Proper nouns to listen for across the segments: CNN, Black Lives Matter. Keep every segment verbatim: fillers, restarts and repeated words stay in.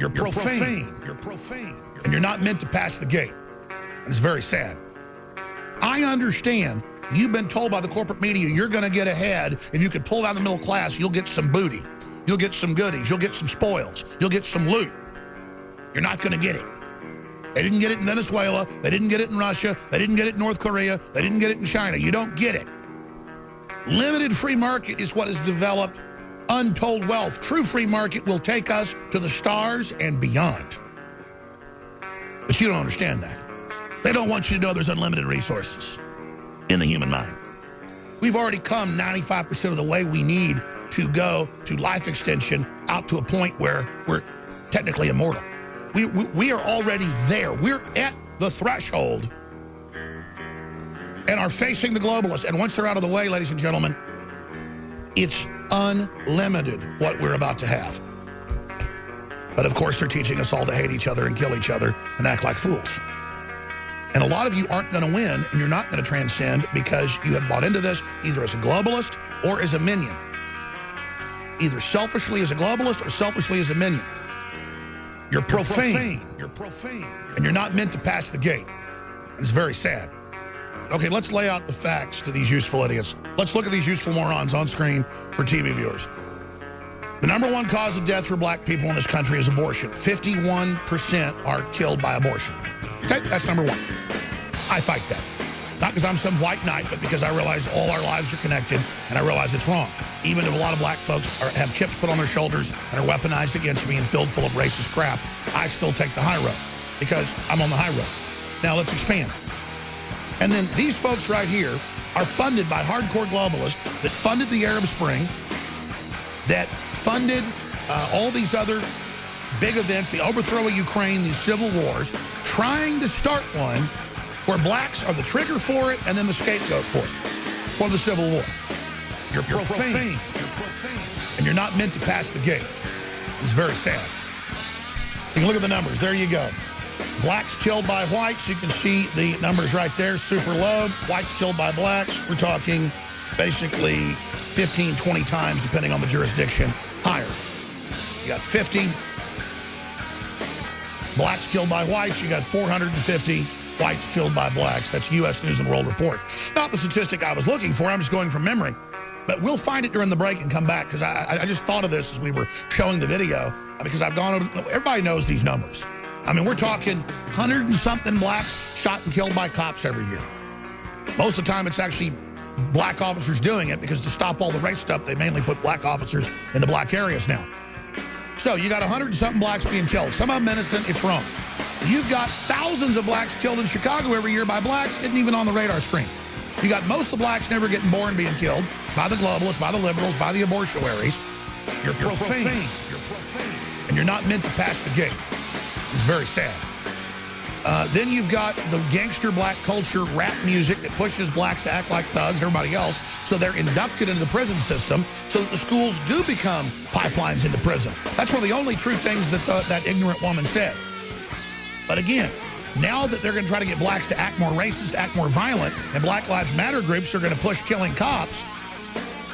You're profane. You're profane. And you're not meant to pass the gate. It's very sad. I understand you've been told by the corporate media you're going to get ahead. If you could pull down the middle class, you'll get some booty. You'll get some goodies. You'll get some spoils. You'll get some loot. You're not going to get it. They didn't get it in Venezuela. They didn't get it in Russia. They didn't get it in North Korea. They didn't get it in China. You don't get it. Limited free market is what has developed untold wealth. True free market will take us to the stars and beyond. But you don't understand that. They don't want you to know there's unlimited resources in the human mind. We've already come ninety-five percent of the way we need to go to life extension out to a point where we're technically immortal. We, we, we are already there. We're at the threshold and are facing the globalists. And once they're out of the way, ladies and gentlemen, it's unlimited what we're about to have. But of course, they're teaching us all to hate each other and kill each other and act like fools. And a lot of you aren't going to win, and you're not going to transcend because you have bought into this either as a globalist or as a minion. Either selfishly as a globalist or selfishly as a minion. You're profane. You're profane. You're profane. And you're not meant to pass the gate. It's very sad. Okay, let's lay out the facts to these useful idiots. Let's look at these useful morons on screen for T V viewers. The number one cause of death for black people in this country is abortion. fifty-one percent are killed by abortion. Okay, that's number one. I fight that. Not because I'm some white knight, but because I realize all our lives are connected, and I realize it's wrong. Even if a lot of black folks are, have chips put on their shoulders and are weaponized against me and filled full of racist crap, I still take the high road because I'm on the high road. Now let's expand. And then these folks right here are funded by hardcore globalists that funded the Arab Spring, that funded uh, all these other big events, the overthrow of Ukraine, these civil wars, trying to start one where blacks are the trigger for it and then the scapegoat for it, for the Civil War. You're, you're profane. profane. You're profane. And you're not meant to pass the gate. It's very sad. You can look at the numbers. There you go. Blacks killed by whites. You can see the numbers right there, super low. Whites killed by blacks. We're talking basically fifteen, twenty times, depending on the jurisdiction, higher. You got fifty. Blacks killed by whites, you got four hundred fifty whites killed by blacks. That's U S News and World Report. Not the statistic I was looking for. I'm just going from memory. But we'll find it during the break and come back, because I, I just thought of this as we were showing the video, because I've gone over, everybody knows these numbers. I mean, we're talking one hundred and something blacks shot and killed by cops every year. Most of the time, it's actually black officers doing it, because to stop all the race stuff, they mainly put black officers in the black areas now. So you got one hundred and something blacks being killed. Some of them innocent, it's wrong. You've got thousands of blacks killed in Chicago every year by blacks, isn't even on the radar screen. You got most of the blacks never getting born being killed by the globalists, by the liberals, by the abortuaries. You're, you're profane. profane. You're profane. And you're not meant to pass the gate. It's very sad. Uh, then you've got the gangster black culture rap music that pushes blacks to act like thugs and everybody else, so they're inducted into the prison system so that the schools do become pipelines into prison. That's one of the only true things that the, that ignorant woman said. But again, now that they're going to try to get blacks to act more racist, act more violent, and Black Lives Matter groups are going to push killing cops,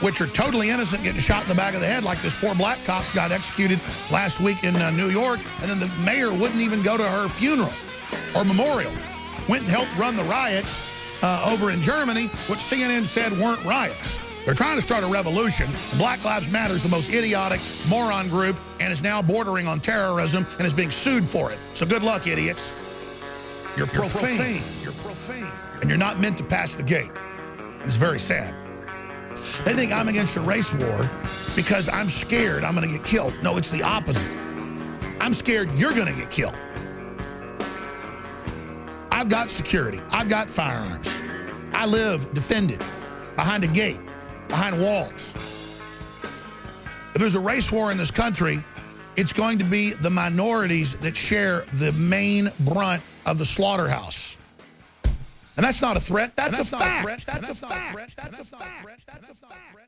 which are totally innocent, getting shot in the back of the head like this poor black cop got executed last week in uh, New York, and then the mayor wouldn't even go to her funeral or memorial. Went and helped run the riots uh, over in Germany, which C N N said weren't riots. They're trying to start a revolution. Black Lives Matter is the most idiotic moron group and is now bordering on terrorism and is being sued for it. So good luck, idiots. You're, you're profane. profane. You're profane. And you're not meant to pass the gate. It's very sad. They think I'm against a race war because I'm scared I'm going to get killed. No, it's the opposite. I'm scared you're going to get killed. I've got security. I've got firearms. I live defended behind a gate, behind walls. If there's a race war in this country, it's going to be the minorities that share the main brunt of the slaughterhouse. And that's not a threat. That's a fact. That's a fact. That's a fact.